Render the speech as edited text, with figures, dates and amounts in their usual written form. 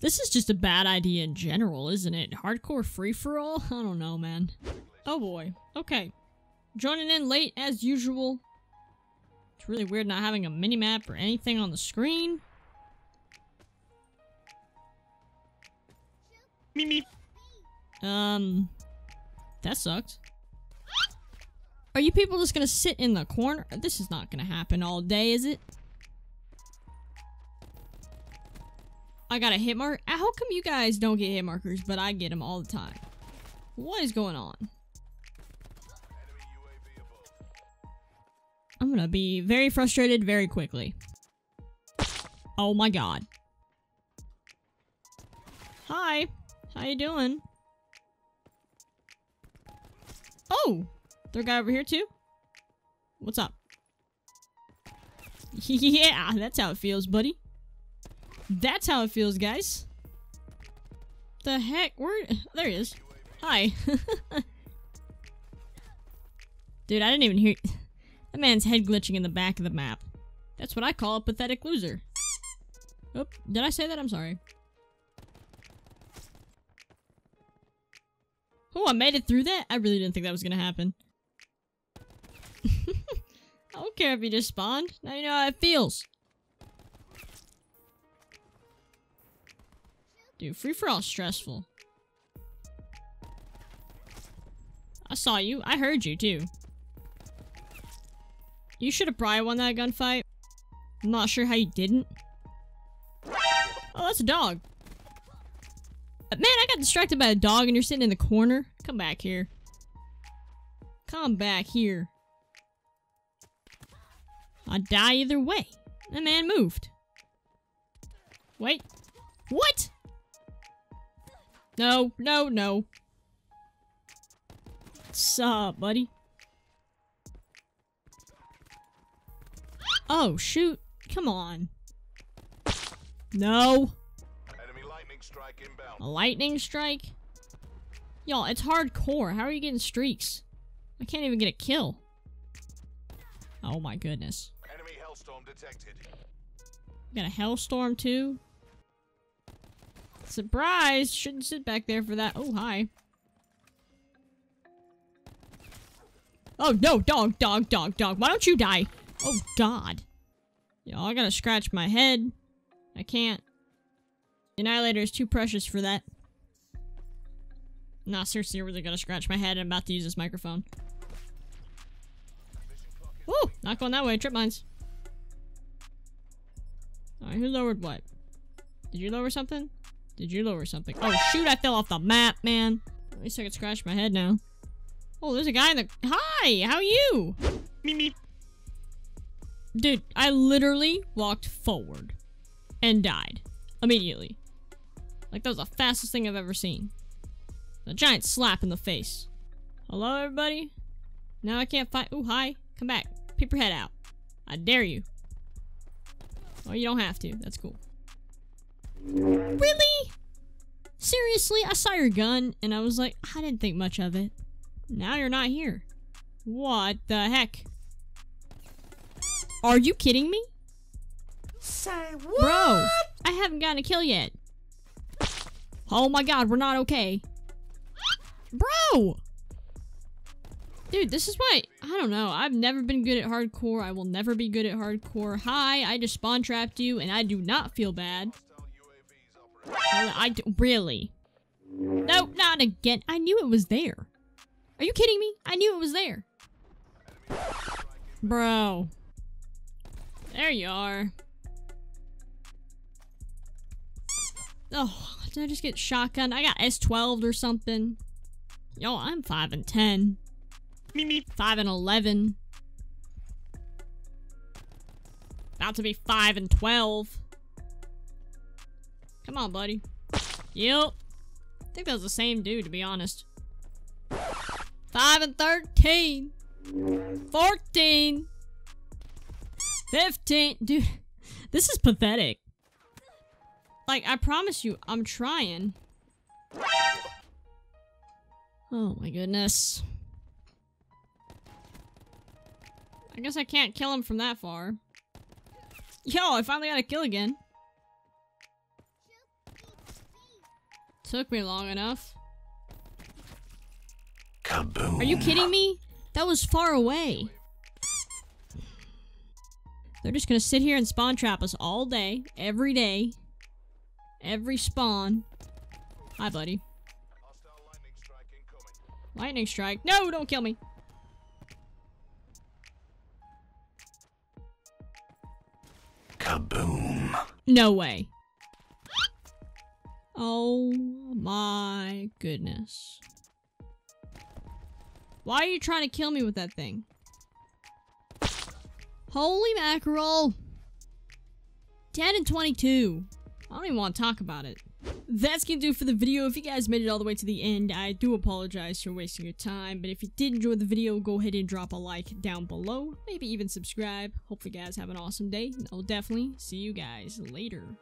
This is just a bad idea in general, isn't it? Hardcore free-for-all? I don't know, man. Oh boy. Okay. Joining in late as usual. It's really weird not having a mini-map or anything on the screen. Mimi. That sucked. Are you people just gonna sit in the corner? This is not gonna happen all day, is it? I got a hit mark. How come you guys don't get hit markers, but I get them all the time? What is going on? I'm gonna be very frustrated very quickly. Oh my god. Hi. How you doing? Oh! There a guy over here too? What's up? Yeah, that's how it feels, buddy. That's how it feels, guys. The heck? Where? There he is. Hi. Dude, I didn't even hear. That man's head glitching in the back of the map. That's what I call a pathetic loser. Oop, did I say that? I'm sorry. Oh, I made it through that? I really didn't think that was gonna happen. I don't care if you just spawned. Now you know how it feels. Dude, free-for-all is stressful. I saw you. I heard you, too. You should have probably won that gunfight. I'm not sure how you didn't. Oh, that's a dog. Man, I got distracted by a dog and you're sitting in the corner. Come back here. Come back here. I'd die either way. That man moved. Wait. What? No, no, no. What's up, buddy? Oh, shoot. Come on. No. Enemy lightning strike inbound. A lightning strike? Y'all, it's hardcore. How are you getting streaks? I can't even get a kill. Oh my goodness. Enemy hellstorm detected. We got a hellstorm too? Surprise! Shouldn't sit back there for that. Oh, hi. Oh, no! Dog, dog, dog, dog. Why don't you die? Oh, God. Yo, I gotta scratch my head. I can't. Annihilator is too precious for that. Nah, seriously, I really gotta scratch my head. I'm about to use this microphone. Woo! Not going that way. Trip mines. Alright, who lowered what? Did you lower something? Did you lower something? Oh, shoot, I fell off the map, man. At least I can scratch my head now. Oh, there's a guy in the... Hi, how are you? Me, me. Dude, I literally walked forward and died immediately. Like, that was the fastest thing I've ever seen. A giant slap in the face. Hello, everybody? Now I can't fight... Ooh, hi. Come back. Peep your head out. I dare you. Oh, you don't have to. That's cool. Really? Seriously? I saw your gun and I was like, I didn't think much of it. Now you're not here. What the heck? Are you kidding me? Say what? Bro, I haven't gotten a kill yet. Oh my god, we're not okay. Bro! Dude, this is why, I don't know, I've never been good at hardcore. I will never be good at hardcore. Hi, I just spawn trapped you and I do not feel bad. Really? Nope, not again. I knew it was there. Are you kidding me? I knew it was there. Bro. There you are. Oh, did I just get shotgun? I got S12'd or something. Yo, I'm 5 and 10. Me, me. 5 and 11. About to be 5 and 12. Come on, buddy. Yep. I think that was the same dude, to be honest. 5 and 13. 14. 15. Dude, this is pathetic. Like, I promise you, I'm trying. Oh my goodness. I guess I can't kill him from that far. Yo, I finally got a kill again. Took me long enough. Kaboom. Are you kidding me? That was far away. They're just gonna sit here and spawn trap us all day, every day. Every spawn. Hi, buddy. Lightning strike. No, don't kill me. Kaboom. No way. Oh my goodness. Why are you trying to kill me with that thing? Holy mackerel. 10 and 22. I don't even want to talk about it. That's gonna do for the video. If you guys made it all the way to the end, I do apologize for wasting your time, but if you did enjoy the video, go ahead and drop a like down below, maybe even subscribe. Hopefully you guys have an awesome day, and I'll definitely see you guys later.